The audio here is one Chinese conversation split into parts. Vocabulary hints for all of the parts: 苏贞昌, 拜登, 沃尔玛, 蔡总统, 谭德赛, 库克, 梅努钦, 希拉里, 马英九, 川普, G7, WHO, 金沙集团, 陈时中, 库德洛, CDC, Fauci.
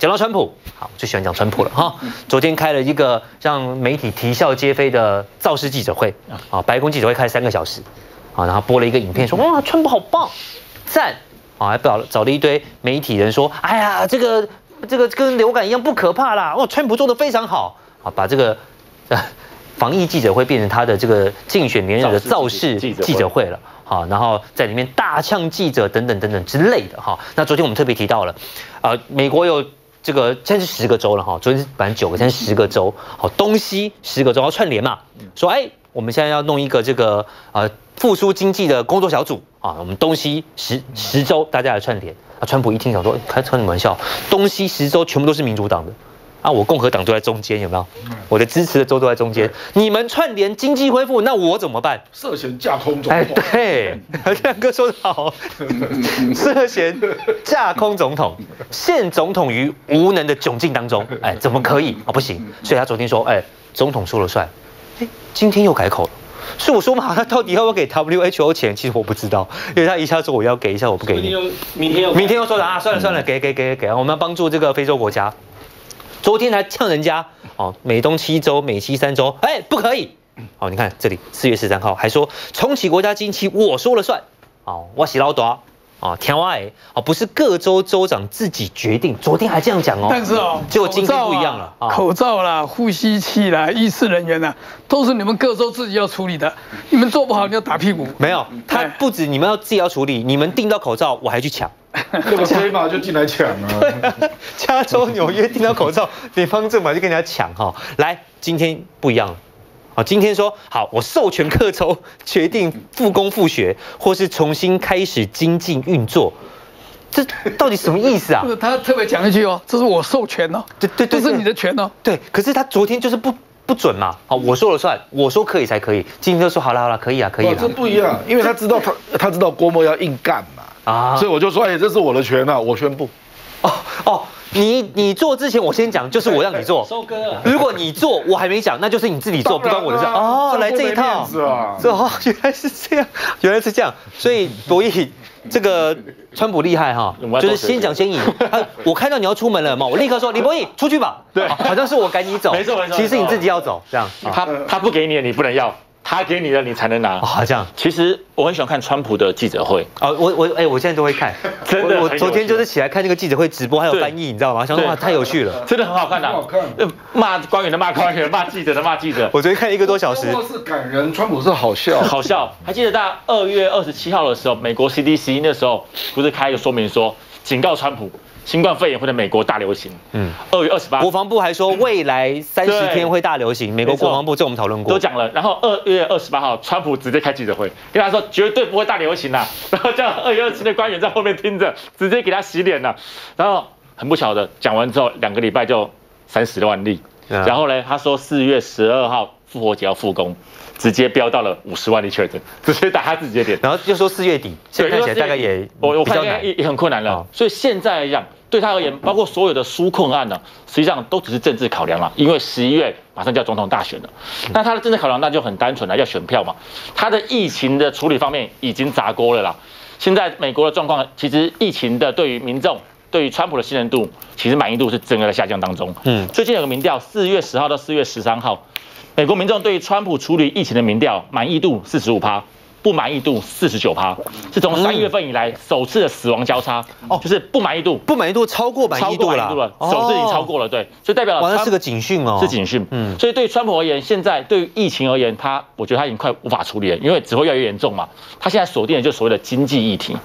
讲到川普，好，最喜欢讲川普了哈。昨天开了一个让媒体啼笑皆非的造势记者会啊，白宫记者会开3个小时啊，然后播了一个影片说哇，川普好棒，赞啊，还找了一堆媒体人说，哎呀，这个跟流感一样不可怕啦，哇，川普做得非常好啊，把这个防疫记者会变成他的这个竞选连任的造势记者会了，好，然后在里面大呛记者等等等等之类的哈。那昨天我们特别提到了，美国有这个现在是10个州了哈，昨天本来9个，现在10个州，好，东西10个州要串联嘛，说哎，我们现在要弄一个这个复苏经济的工作小组啊，我们东西10州大家来串联啊。川普一听想说，开什么玩笑，东西10州全部都是民主党的。啊，我共和党都在中间，有没有？我的支持的州都在中间。你们串联经济恢复，那我怎么办？涉嫌架空总统。哎，对，亮哥说得好，涉嫌架空总统，陷总统于无能的窘境当中。哎，怎么可以啊？不行。所以他昨天说，哎，总统说了算。哎，今天又改口了。所以我说嘛，他到底要不要给 WHO 钱？其实我不知道，因为他一下说我要给，一下我不给你。明天又说了啊，算了算了，给，我们要帮助这个非洲国家。昨天还呛人家哦，美东7州、美西3州，哎，不可以！哦，你看这里4月13号还说重启国家经济我说了算，哦，我洗老多啊，天外哦，不是各州州长自己决定。昨天还这样讲哦，但是哦，结果今天不一样了，口罩啦、呼吸器啦、医事人员啦，都是你们各州自己要处理的，你们做不好你要打屁股。没有，他不止你们要自己要处理，你们订到口罩我还去抢。那个黑马就进来抢啊！加州、纽约订到口罩，地方政府就跟人家抢哈。来，今天不一样了，好，今天说好，我授权各州决定复工复学，或是重新开始经济运作。这到底什么意思啊？他特别讲一句哦，这是我授权哦，对，这是你的权哦。对，可是他昨天就是不准嘛，好，我说了算，我说可以才可以。今天就说好了，可以啊。这不一样，因为他知道他知道郭沫要硬干嘛。啊，所以我就说，哎，这是我的权啊，我宣布。哦，你做之前我先讲，就是我让你做。收割。如果你做，我还没讲，那就是你自己做，不关我的事。哦，来这一套。哦，原来是这样。所以所以这个川普厉害哈，就是先讲先赢。我看到你要出门了嘛，我立刻说李博弈出去吧。对，好像是我赶你走。没错。其实你自己要走，这样。他不给你的，你不能要。他给你的，你才能拿。好像其实我很喜欢看川普的记者会啊，我现在都会看，真的。我昨天就是起来看那个记者会直播，还有翻译，你知道吗？想说哇，太有趣了，真的很好看的。骂官员的骂官员，骂记者的骂记者。我昨天看1个多小时。是感人，川普是好笑，好笑。还记得大家2月27号的时候，美国 CDC 那时候不是开一个说明说，警告川普。新冠肺炎会在美国大流行。2月28日，国防部还说未来30天会大流行。美国国防部这我们讨论过，都讲了。然后2月28号，川普直接开记者会，跟他说绝对不会大流行啦。然后叫2月27的官员在后面听着，直接给他洗脸了。然后很不巧的，讲完之后2个礼拜就30万例。然后呢，他说4月12号复活节要复工。直接飙到了50万例确诊，直接打他自己的脸，然后就说4月底，所以看起来大概也我看也很困难了。所以现在来讲，对他而言，包括所有的纾困案呢，实际上都只是政治考量了。因为11月马上就要总统大选了，那他的政治考量那就很单纯了，要选票嘛。他的疫情的处理方面已经砸锅了啦。现在美国的状况，其实疫情的对于民众。对于川普的信任度，其实满意度是整个在下降当中。最近有个民调，4月10号到4月13号，美国民众对于川普处理疫情的民调，满意度45%，不满意度49%，是从3月份以来首次的死亡交叉。哦，就是不满意度超过满意度了，首次已经超过了，对，所以代表了这是个警讯哦，是警讯。所以对川普而言，现在对于疫情而言，我觉得他已经快无法处理了，因为只会越来越严重嘛。他现在锁定的就是所谓的经济议题，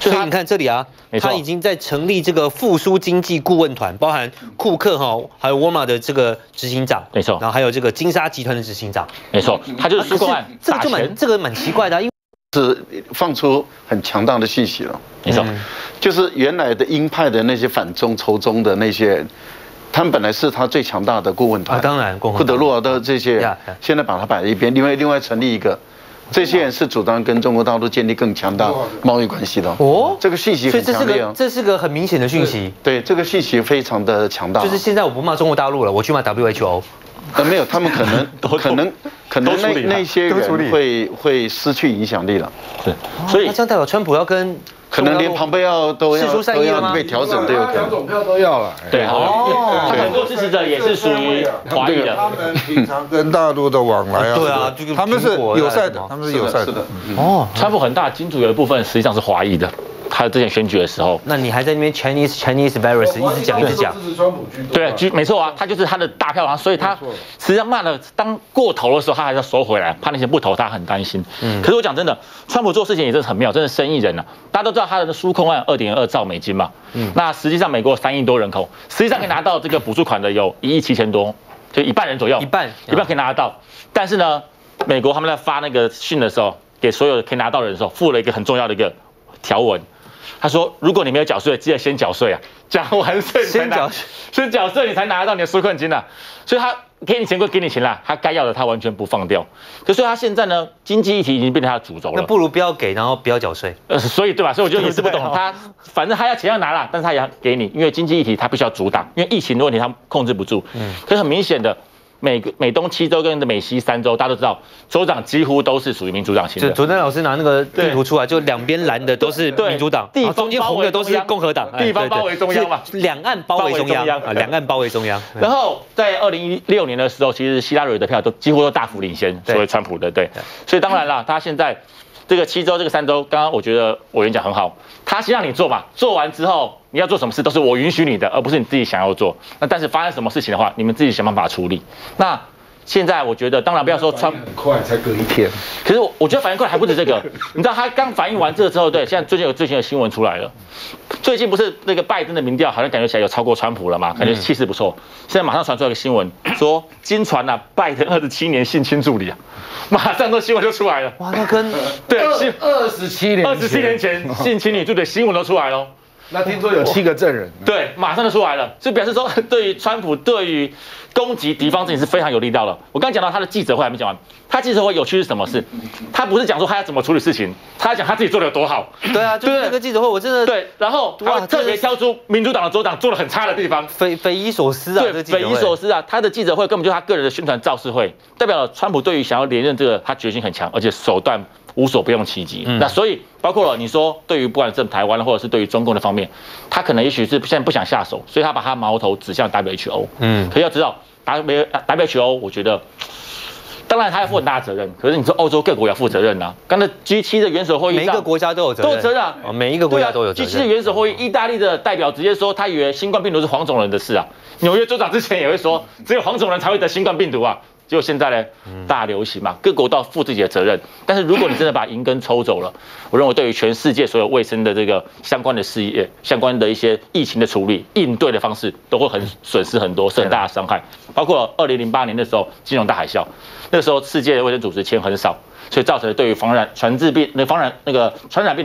所以你看这里啊。他已经在成立这个复苏经济顾问团，包含库克哈，还有沃尔玛的这个执行长，没错，然后还有这个金沙集团的执行长，没错，他就是纾困案，这个蛮奇怪的、啊，因为是放出很强大的信息了，没错，就是原来的鹰派的那些反中仇中的那些人，他们本来是他最强大的顾问团，当然，库德洛的这些，现在把它摆在一边，另外成立一个。这些人是主张跟中国大陆建立更强大贸易关系的哦，这个信息很强烈，这是个很明显的讯息。对，这个信息非常的强大。就是现在我不骂中国大陆了，我去骂 WHO。没有，他们可能可能那些人会失去影响力了。对，所以那这样代表川普要跟。 可能连旁边要都要被调整都有可能，两种票都要了。对，哦，很多支持者也是属于华裔的。他们平常跟大陆的往来啊，对啊，他们是友善的，他们是友善的。哦，川普很大金主有一部分实际上是华裔的，他之前选举的时候。那你还在那边 Chinese virus 一直讲。对，没错啊，他就是他的大票王，所以他实际上骂了当过头的时候，他还是要收回来，怕那些不投，他很担心。嗯，可是我讲真的，川普做事情也真的很妙，真的生意人啊，大家都。 知道他的纾困案2.2兆美金嘛？嗯，那实际上美国3亿多人口，实际上可以拿到这个补助款的有1亿7千多，就一半人左右，一半可以拿得到。但是呢，美国他们在发那个信的时候，给所有可以拿到的人的时候，附了一个很重要的一个条文，他说如果你没有缴税，记得先缴税啊，缴完税先缴税你才拿得到你的纾困金啊。所以他给你钱归给你钱啦，他该要的他完全不放掉。可是他现在呢，经济议题已经变成他的主轴了。那不如不要给，然后不要缴税。所以对吧？所以我觉得也是不懂他，反正他要钱要拿啦，但是他也要给你，因为经济议题他必须要阻挡，因为疫情的问题他控制不住。嗯。可是很明显的，美东7州跟美西3州，大家都知道，州长几乎都是属于民主党型的。昨天老师拿那个地图出来，就两边蓝的都是民主党，中间红的都是共和党。地方包围中央嘛，两岸包围中央啊，两岸包围中央。然后在2016年的时候，其实希拉里的票都几乎都大幅领先，所谓川普的对。所以当然啦，他现在这个7州、这个3州，刚刚我觉得委员讲很好，他先让你做嘛，做完之后。 你要做什么事都是我允许你的，而不是你自己想要做。那但是发生什么事情的话，你们自己想办法处理。那现在我觉得，当然不要说川普很快才隔一天，可是我觉得反应快还不止这个。你知道他刚反应完这个之后，对，现在最近的新闻出来了，最近不是那个拜登的民调好像感觉起来有超过川普了嘛，感觉气势不错。现在马上传出来一个新闻，说经传啊，拜登27年性侵助理啊，马上都新闻就出来了。哇，那跟对27年前性侵女助理的新闻都出来了。 那听说有7个证人，对，马上就出来了，所以表示说，对于川普对于攻击敌方自己是非常有力道了。我刚才讲到他的记者会还没讲完，他记者会有趣是什么事？他不是讲说他要怎么处理事情，他讲他自己做的有多好。对啊，就是那个记者会，我真的对，然后他特别挑出民主党的州长做的很差的地方，匪夷所思啊，对，匪夷所思啊。他的记者会根本就是他个人的宣传造势会，代表了川普对于想要连任这个他决心很强，而且手段。 无所不用其极，那所以包括了你说，对于不管是台湾或者是对于中共的方面，他可能也许是现在不想下手，所以他把他矛头指向 WHO。嗯，可要知道 WHO， 我觉得当然他要负很大的责任，可是你说欧洲各国也要负责任啊。刚才 G7 的元首会议，每一个国家都有责任，每一个国家都有责任。G7 的元首会议，意大利的代表直接说，他以为新冠病毒是黄种人的事啊。纽约州长之前也会说，只有黄种人才会得新冠病毒啊。 结果现在呢，大流行嘛，各国都要负自己的责任。但是如果你真的把银根抽走了，我认为对于全世界所有卫生的这个相关的事业、相关的一些疫情的处理、应对的方式，都会很损失很多，是很大的伤害。包括2008年的时候金融大海啸，那时候世界卫生组织钱很少，所以造成了对于传染病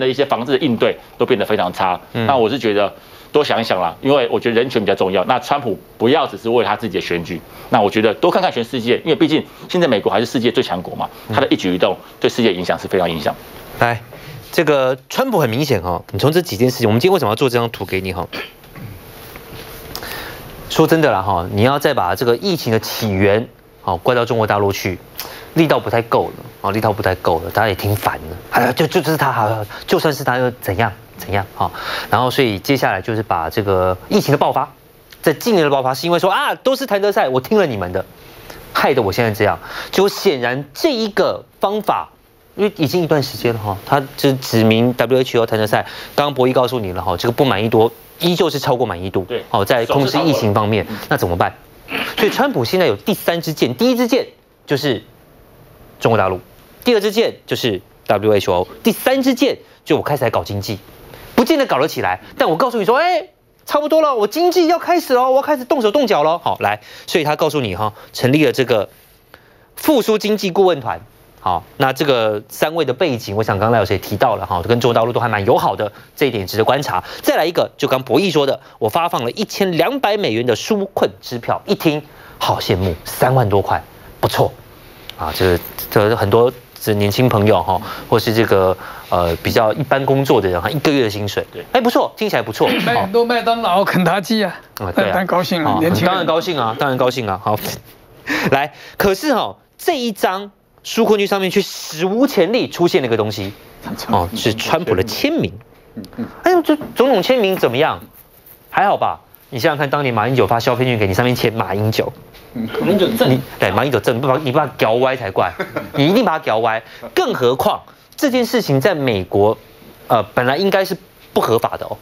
的一些防治的应对都变得非常差。那我是觉得。 多想一想啦，因为我觉得人权比较重要。那川普不要只是为他自己的选举，那我觉得多看看全世界，因为毕竟现在美国还是世界最强国嘛，他的一举一动对世界影响是非常影响。来，这个川普很明显哈，你从这几件事情，我们今天为什么要做这张图给你哈？说真的啦哈，你要再把这个疫情的起源好怪到中国大陆去，力道不太够了啊，力道不太够了，大家也挺烦的。哎呀，就是他好，就算是他又怎样？ 怎样啊？然后，所以接下来就是把这个疫情的爆发，在今年的爆发，是因为说啊，都是谭德赛，我听了你们的，害得我现在这样。就显然这一个方法，因为已经一段时间了哈，他就指明 WHO 谭德赛。刚刚博弈告诉你了哈，这个不满意度依旧是超过满意度。对，哦，在控制疫情方面，那怎么办？所以川普现在有第3支箭，第一支箭就是中国大陆，第2支箭就是 WHO， 第3支箭就我开始来搞经济。 不见得搞得起来，但我告诉你说，哎，差不多了，我经济要开始了，我要开始动手动脚了。好，来，所以他告诉你哈，成立了这个复苏经济顾问团。好，那这个3位的背景，我想刚才有谁提到了哈，跟中国大陆都还蛮友好的，这一点值得观察。再来一个，就刚博弈说的，我发放了1200美元的纾困支票，一听好羡慕，3万多块，不错啊，这很多。 是年轻朋友哈，或是这个比较一般工作的人，他1个月的薪水，对，哎不错，听起来不错，很多麦当劳、肯达基啊，当然高兴啊，年轻人当然高兴啊，好，来，可是哈，这一张纾困券上面却史无前例出现了一个东西，哦，是川普的签名。哎，这总统签名怎么样？还好吧？你想想看，当年马英九发消费券给你，上面签马英九。马英九正，对，马英九正，你不把它搞歪才怪，你一定把它搞歪。更何况这件事情在美国，本来应该是不合法的哦，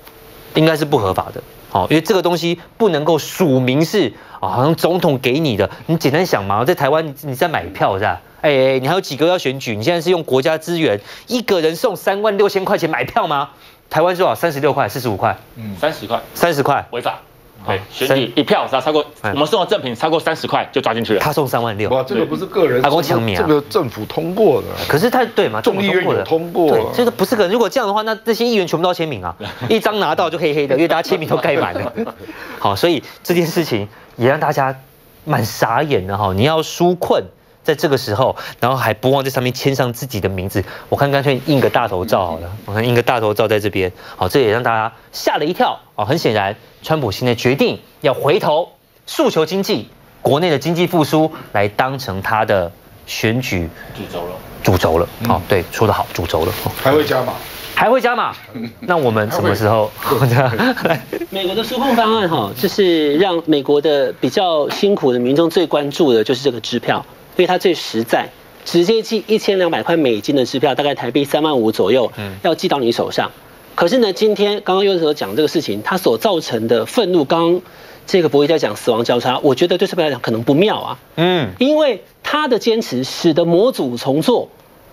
应该是不合法的。好，因为这个东西不能够署名是啊，好像总统给你的。你简单想嘛，在台湾你在买票是吧？哎，你还有几个要选举？你现在是用国家资源，一个人送36000块钱买票吗？台湾多少？36块、45块？嗯，30块，30块违法。对，选举一票只要超过，我们送的赠品超过30块就抓进去了。他送36000，哇，这个不是个人，他光抢名啊，这个政府通过的。可是他对嘛，众议院有通过，对，这个不是个人。如果这样的话，那这些议员全部都要签名啊，一张拿到就黑黑的，因为大家签名都盖满了。好，所以这件事情也让大家蛮傻眼的哈。你要纾困。在这个时候，然后还不忘在上面签上自己的名字，我看干脆印个大头照好了。我看印个大头照在这边，好，这也让大家吓了一跳啊！很显然，川普现在决定要回头诉求经济，国内的经济复苏来当成他的选举主轴了。好，对，说得好，主轴了。还会加码，还会加码。那我们什么时候？美国的纾困方案哈，就是让美国的比较辛苦的民众最关注的就是这个支票。因为它最实在，直接寄$1200的支票，大概台币35000左右，要寄到你手上。可是呢，今天刚刚有所讲这个事情，它所造成的愤怒，刚刚这个博弈在讲死亡交叉，我觉得对这边来讲可能不妙啊。嗯，因为他的坚持使得模组重做，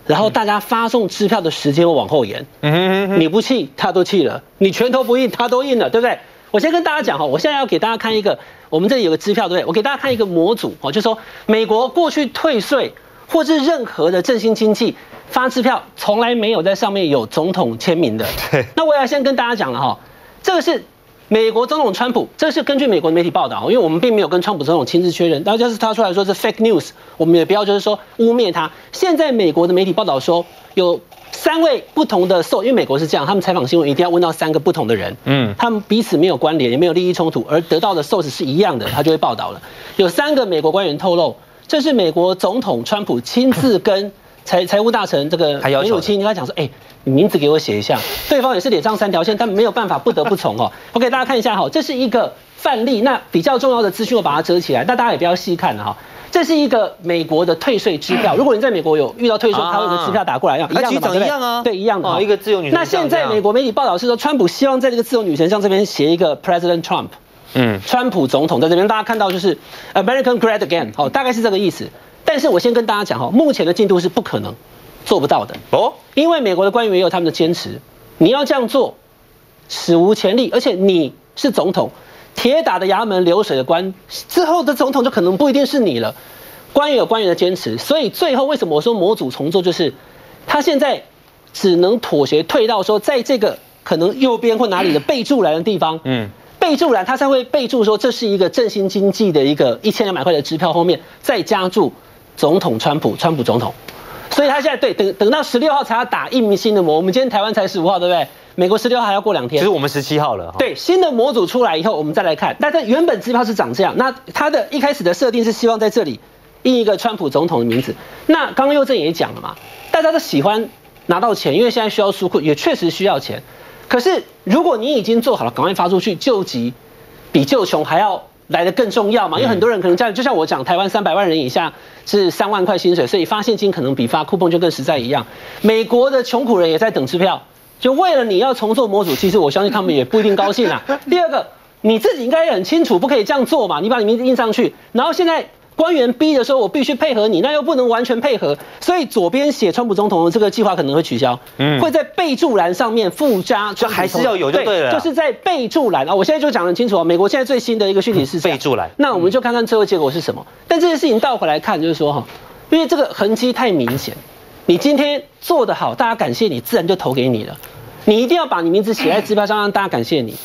然后大家发送支票的时间往后延。嗯，你不气他都气了，你拳头不硬他都硬了，对不对？我先跟大家讲哈，我现在要给大家看一个，我们这里有个支票，对不对？我给大家看一个模组哦，就是说美国过去退税或是任何的振兴经济发支票，从来没有在上面有总统签名的。对。那我要先跟大家讲了哈，这个是美国总统川普，这是根据美国的媒体报道，因为我们并没有跟川普总统亲自确认，然后就是他出来说是 fake news， 我们也不要就是说污蔑他。现在美国的媒体报道说有。3位不同的受，因为美国是这样，他们采访新闻一定要问到3个不同的人，嗯，他们彼此没有关联，也没有利益冲突，而得到的受是一样的，他就会报道了。有3个美国官员透露，这是美国总统川普亲自跟财务大臣这个梅努钦，他讲说，哎，你名字给我写一下。对方也是脸上3条线，但没有办法，不得不从哦。我给大家看一下哈，这是一个范例，那比较重要的资讯我把它遮起来，那大家也不要细看了哈。这是一个美国的退税支票，如果你在美国有遇到退税，他会有个支票打过来，一样的，一样啊，对，一样的。一个自由女神。那现在美国媒体报道是说，川普希望在这个自由女神像这边写一个 President Trump， 嗯，川普总统在这边，大家看到就是 American Great Again， 好，大概是这个意思。但是我先跟大家讲哈，目前的进度是不可能做不到的哦，因为美国的官员也有他们的坚持，你要这样做，史无前例，而且你是总统。铁打的衙门流水的官，之后的总统就可能不一定是你了。官员有官员的坚持，所以最后为什么我说模组重做，就是他现在只能妥协退到说，在这个可能右边或哪里的备注栏的地方，嗯，备注栏他才会备注说这是一个振兴经济的一个$1200的支票，后面再加注总统川普总统。所以他现在对等到16号才要打印新的模，我们今天台湾才15号，对不对？美国16号还要过2天，就是我们17号了。对，新的模组出来以后，我们再来看。但是原本支票是长这样，那它的一开始的设定是希望在这里印一个川普总统的名字。那刚刚佑正也讲了嘛，大家都喜欢拿到钱，因为现在需要纾困，也确实需要钱。可是如果你已经做好了，赶快发出去救急，比救穷还要来得更重要嘛。因为很多人可能家里，就像我讲，台湾300万人以下是3万块薪水，所以发现金可能比发 coupon 就更实在一样。美国的穷苦人也在等支票。就为了你要重做模组，其实我相信他们也不一定高兴啊。第二个，你自己应该很清楚，不可以这样做嘛。你把你名字印上去，然后现在官员逼的时候，我必须配合你，那又不能完全配合，所以左边写川普总统的这个计划可能会取消，嗯，会在备注栏上面附加，就还是要有就对了，就是在备注栏啊。我现在就讲得很清楚啊，美国现在最新的一个讯息是备注栏，那我们就看看最后结果是什么。但这件事情倒回来看，就是说哈，因为这个痕迹太明显。你今天做得好，大家感谢你，自然就投给你了。你一定要把你名字写在支票上，让大家感谢你。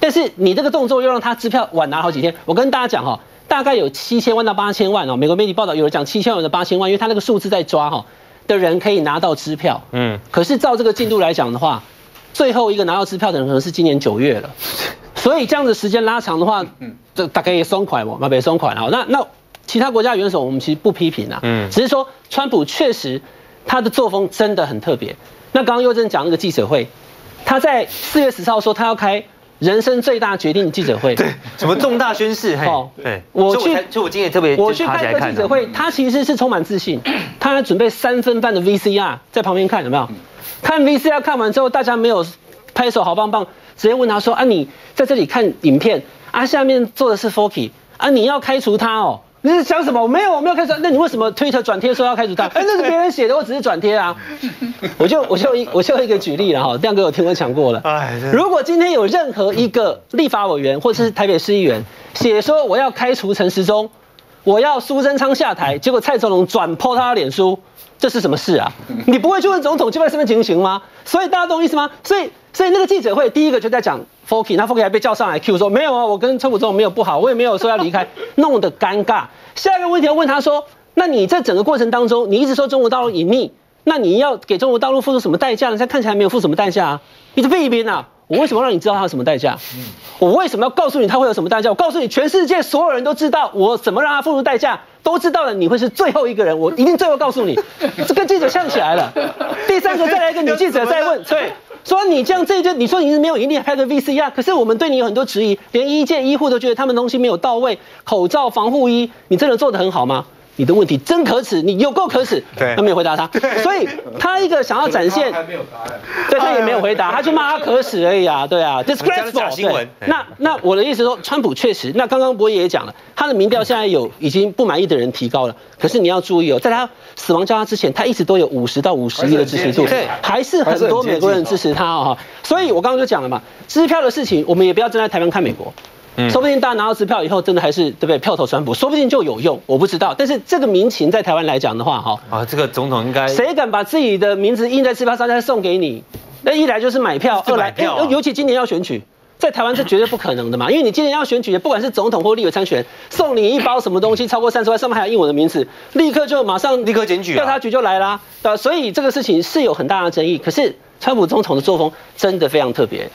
但是你这个动作又让他支票晚拿好几天。我跟大家讲哈，大概有7000万到8000万哦。美国媒体报道有人讲7000万到8000万，因为他那个数字在抓哈的人可以拿到支票。嗯，可是照这个进度来讲的话，最后一个拿到支票的人可能是今年9月了。所以这样的时间拉长的话，这大概也松垮嘛，别松垮了。那其他国家元首我们其实不批评啊，只是说川普确实他的作风真的很特别。那刚刚佑正讲那个记者会，他在4月10号说他要开人生最大决定记者会，对，什么重大宣誓？哦，对，我今天也特别我去看这个记者会，他其实是充满自信，他还准备3分半的 VCR 在旁边看，有没有？看 VCR 看完之后，大家没有拍手好棒棒，直接问他说啊，你在这里看影片啊，下面坐的是 Fauci 啊，你要开除他哦。你是想什么？我没有开除。那你为什么推特转贴说要开除他？哎，那是别人写的，我只是转贴啊。我就一个举例了哈，亮哥有听我讲过了。如果今天有任何一个立法委员或者是台北市议员写说我要开除陈时中，我要苏贞昌下台，结果蔡总统转po他的脸书，这是什么事啊？你不会去问总统境外身份情形吗？所以大家懂意思吗？所以那个记者会第一个就在讲 Fauci， 那 Fauci 还被叫上来 Q 说没有啊，我跟川普总统没有不好，我也没有说要离开，弄得尴尬。下一个问题要问他说，那你在整个过程当中，你一直说中国大陆隐匿，那你要给中国大陆付出什么代价呢？他看起来没有付什么代价啊，你的弊病啊！我为什么让你知道他有什么代价？我为什么要告诉你他会有什么代价？我告诉你，全世界所有人都知道我怎么让他付出代价，都知道了。你会是最后一个人，我一定最后告诉你。这跟记者呛起来了。第三个再来一个女记者再问，对，说你这样这一句，你说你是没有盈利拍个 VCR， 可是我们对你有很多质疑，连医界医护都觉得他们东西没有到位，口罩、防护衣，你真的做得很好吗？你的问题真可耻，你有够可耻，他没有回答他，所以他一个想要展现，对他也没有回答，他就骂他可耻而已啊，对啊 ，disgraceful。那我的意思说，川普确实，那刚刚博也讲了，他的民调现在有已经不满意的人提高了，可是你要注意哦，在他死亡交叉之前，他一直都有50到51%的支持度，还是很多美国人支持他哦，所以我刚刚就讲了嘛，支票的事情，我们也不要站在台湾看美国。说不定大家拿到支票以后，真的还是对不对？票投川普，说不定就有用，我不知道。但是这个民情在台湾来讲的话，哈啊，这个总统应该谁敢把自己的名字印在支票上再送给你？那一来就是买票，二来尤其今年要选举，在台湾是绝对不可能的嘛，因为你今年要选举，不管是总统或立委参选，送你一包什么东西超过30万，上面还有印我的名字，立刻检举，调查局就来啦。所以这个事情是有很大的争议。可是川普总统的作风真的非常特别。